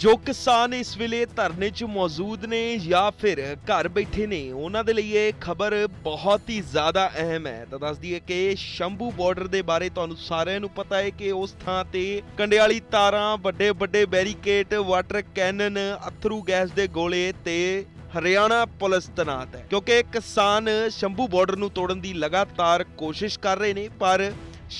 जो किसान इस वेले धरने च मौजूद ने या फिर घर बैठे ने उन्हां दे लई ये खबर बहुत ही ज़्यादा अहम है। तो दस दिए कि शंभू बॉर्डर के बारे तुहानू सारिआं नू पता है कि उस थां ते कंडियाली तारां, वड्डे वड्डे बैरीकेड, वाटर कैनन, अथरू गैस के गोले ते हरियाणा पुलिस तैनात है, क्योंकि किसान शंभू बॉर्डर नू तोड़न की लगातार कोशिश कर रहे हैं। पर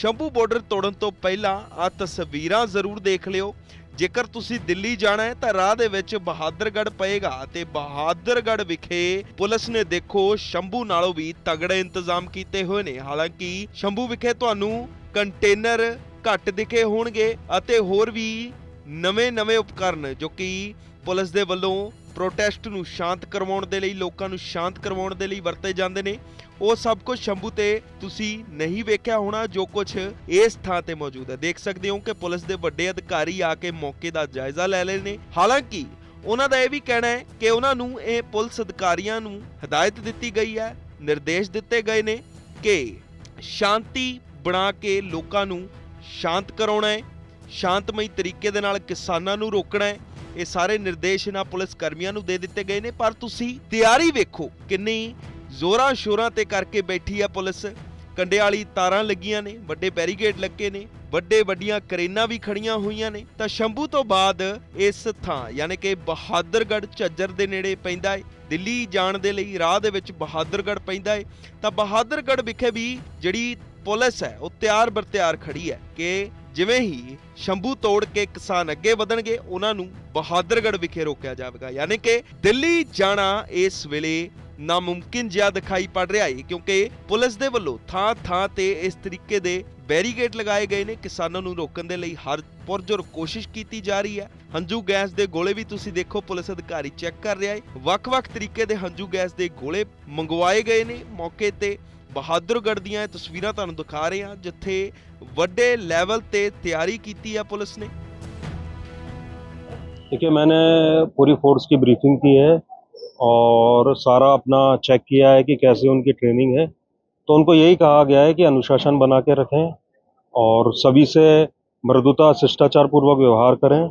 शंभू बॉर्डर तोड़न तो पहला आ तस्वीरां जरूर देख लिओ। जेकर तुसी दिल्ली जाना है तो राह दे विच बहादुरगढ़ पएगा ते बहादुरगढ़ विखे पुलिस ने देखो शंभू नालों भी तगड़े इंतजाम किए हुए ने। हालांकि शंभू विखे तुहानू कंटेनर घट दिखे होणगे अते होर भी नवे नवे उपकरण जो कि पुलिस दे वल्लों प्रोटेस्ट नू शांत करवाउण दे लई, लोकां नू शांत करवाउण दे लई वरते जांदे ने। वो सब कुछ शंभू ते तुसी नहीं वेख्या होना जो कुछ इस थां ते मौजूद है। देख सकते हो कि पुलिस दे वड्डे अधिकारी आके मौके दा जायजा ले लैणे। हालांकि उन्हां दा यह भी कहना है कि उन्हां नू इह पुलिस अधिकारियां नू हिदायत दित्ती गई है, निर्देश दित्ते गए ने कि शांति बना के लोकां नू शांत कराउणा है, शांतमई तरीके दे नाल किसानां नू रोकणा है। ये सारे निर्देश इन्हां पुलिस कर्मियां नू दे दित्ते गए ने। पर तुसी तैयारी वेखो किन्नी जोरा शोरा ते करके बैठी है पुलिस। कंडे वाली तारां लगियां ने, वड्डे बैरीकेड लगे ने, वड्डे वड्डियां करेनां भी खड़ियां हुईयां ने। तां शंभू तो बाद इस थां यानी कि बहादुरगढ़ झज्जर दे नेड़े पैंदा है। दिल्ली जाण दे लई राह दे विच बहादुरगढ़ पैंदा है। तां बहादुरगढ़ विखे भी जिहड़ी पुलिस है वो त्यार बर त्यार खड़ी है कि जिवें ही शंभू तोड़ के किसान अगे वधणगे उन्हां नूं बहादुरगढ़ विखे रोकिया जावेगा। यानी कि दिल्ली जाना इस वेले नामुमकिन जिहा दिखाई पड़ रहा है, क्योंकि पुलिस दे वल्लों थां थां ते इस तरीके दे बैरीकेड लगाए गए ने। किसानों नूं रोकण दे लई हर पुरजोर कोशिश की जा रही है। हंझू गैस के गोले भी तुसी देखो पुलिस अधिकारी चैक कर रहा है। वख-वख तरीके दे हंझू गैस के गोले मंगवाए गए ने। मौके ते बहादुरगढ़ दीआं तस्वीरां तुहानूं दिखा रहे हां जिथे वड्डे लैवल ते तैयारी कीती है पुलिस ने। देखिए, मैंने पूरी फोर्स की ब्रीफिंग की है और सारा अपना चेक किया है कि कैसे उनकी ट्रेनिंग है। तो उनको यही कहा गया है कि अनुशासन बना के रखें और सभी से मृदुता, शिष्टाचार पूर्वक व्यवहार करें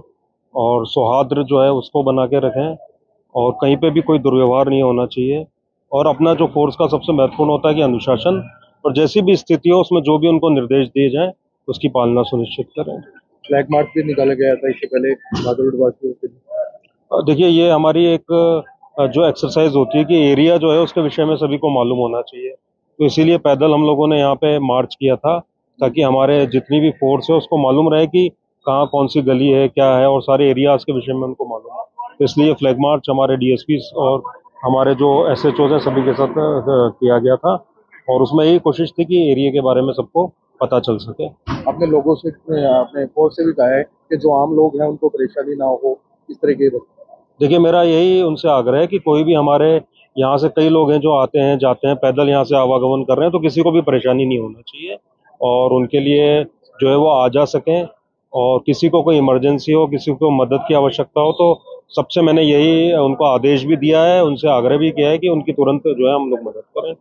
और सौहार्द जो है उसको बना के रखें और कहीं पे भी कोई दुर्व्यवहार नहीं होना चाहिए। और अपना जो फोर्स का सबसे महत्वपूर्ण होता है कि अनुशासन, और जैसी भी स्थिति हो उसमें जो भी उनको निर्देश दिए जाएं उसकी पालना सुनिश्चित करें। फ्लैग मार्च भी निकाला गया था इससे पहले बहादुरगढ़वासियों के लिए। देखिए, ये हमारी एक जो एक्सरसाइज होती है कि एरिया जो है उसके विषय में सभी को मालूम होना चाहिए, तो इसीलिए पैदल हम लोगों ने यहाँ पे मार्च किया था ताकि हमारे जितनी भी फोर्स है उसको मालूम रहे कि कहाँ कौन सी गली है, क्या है, और सारे एरियाज के विषय में उनको मालूम है। इसलिए फ्लैग मार्च हमारे DSP और हमारे जो SHOs हैं सभी के साथ किया गया था और उसमें यही कोशिश थी कि एरिया के बारे में सबको पता चल सके। अपने लोगों से, अपने फोर्स से भी कहा है कि जो आम लोग हैं उनको परेशानी ना हो इस तरह के। देखिए, मेरा यही उनसे आग्रह है कि कोई भी, हमारे यहाँ से कई लोग हैं जो आते हैं जाते हैं, पैदल यहाँ से आवागमन कर रहे हैं, तो किसी को भी परेशानी नहीं होना चाहिए और उनके लिए जो है वो आ जा सकें। और किसी को कोई इमरजेंसी हो, किसी को मदद की आवश्यकता हो, तो सबसे मैंने यही उनको आदेश भी दिया है, उनसे आग्रह भी किया है कि उनकी तुरंत जो है हम लोग मदद करें।